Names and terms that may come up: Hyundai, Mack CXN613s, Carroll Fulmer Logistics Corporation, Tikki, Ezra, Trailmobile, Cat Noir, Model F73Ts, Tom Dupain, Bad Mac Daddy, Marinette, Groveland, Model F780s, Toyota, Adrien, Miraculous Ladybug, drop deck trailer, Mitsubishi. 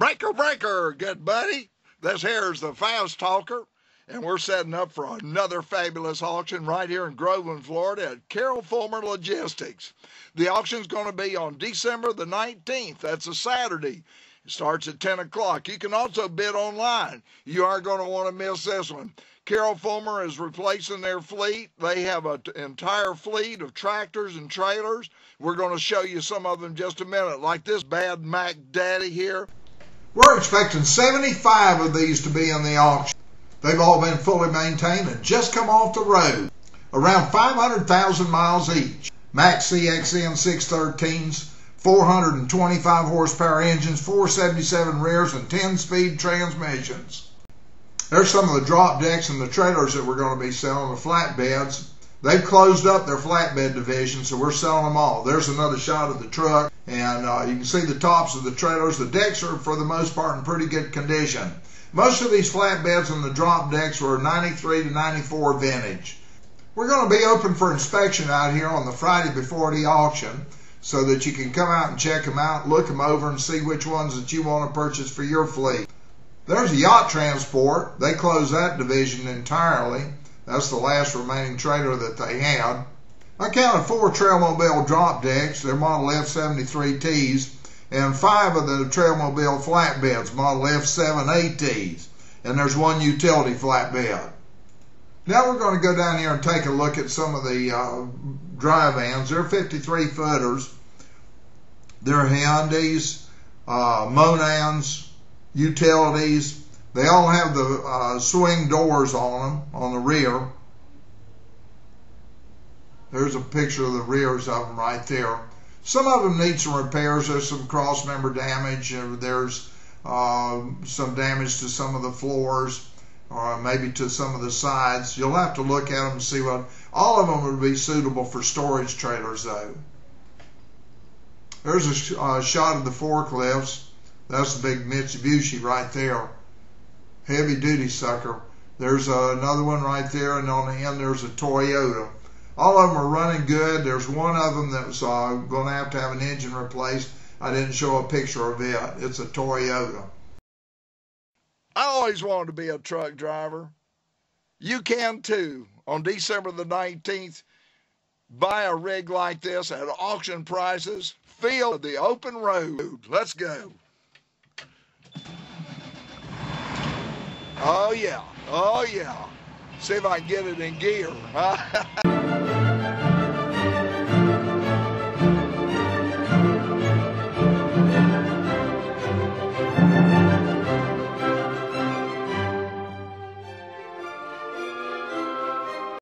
Breaker, breaker, good buddy. This here is the Fast Talker, and we're setting up for another fabulous auction right here in Groveland, Florida at Carroll Fulmer Logistics. The auction's going to be on December the 19th. That's a Saturday. It starts at 10 o'clock. You can also bid online. You aren't going to want to miss this one. Carroll Fulmer is replacing their fleet. They have an entire fleet of tractors and trailers. We're going to show you some of them in just a minute, like this Bad Mac Daddy here. We're expecting 75 of these to be in the auction. They've all been fully maintained and just come off the road, around 500,000 miles each. Mack CXN613s, 425 horsepower engines, 477 rears, and 10-speed transmissions. There's some of the drop decks and the trailers that we're going to be selling, the flatbeds. They've closed up their flatbed division, so we're selling them all. There's another shot of the truck, and you can see the tops of the trailers. The decks are, for the most part, in pretty good condition. Most of these flatbeds and the drop decks were 93 to 94 vintage. We're going to be open for inspection out here on the Friday before the auction, so that you can come out and check them out, look them over, and see which ones that you want to purchase for your fleet. There's a yacht transport. They closed that division entirely. That's the last remaining trailer that they had. I counted 4 Trailmobile drop decks, their Model F73Ts, and 5 of the Trailmobile flatbeds, Model F780s, and there's 1 utility flatbed. Now we're going to go down here and take a look at some of the dry vans. They're 53-footers. They're Hyundais, Monans, utilities. They all have the swing doors on them, on the rear. There's a picture of the rears of them right there. Some of them need some repairs. There's some cross-member damage. There's some damage to some of the floors, or maybe to some of the sides. You'll have to look at them and see what. All of them would be suitable for storage trailers, though. There's a shot of the forklifts. That's the big Mitsubishi right there. Heavy duty sucker. There's another one right there, and on the end there's a Toyota. All of them are running good. There's one of them that was going to have an engine replaced. I didn't show a picture of it. It's a Toyota. I always wanted to be a truck driver. You can too. On December the 19th, buy a rig like this at auction prices. Feel the open road. Let's go. Oh yeah, oh yeah. See if I can get it in gear.